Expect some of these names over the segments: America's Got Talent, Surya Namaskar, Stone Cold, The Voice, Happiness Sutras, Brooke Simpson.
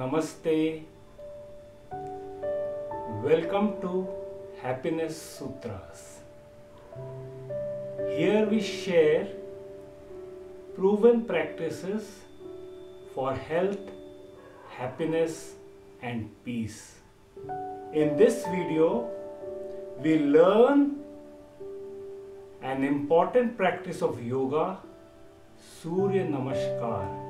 Namaste. Welcome to Happiness Sutras. Here we share proven practices for health, happiness and peace. In this video, we learn an important practice of yoga, Surya Namaskar.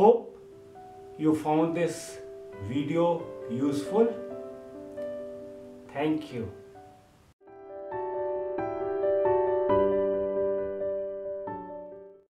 Hope you found this video useful. Thank you.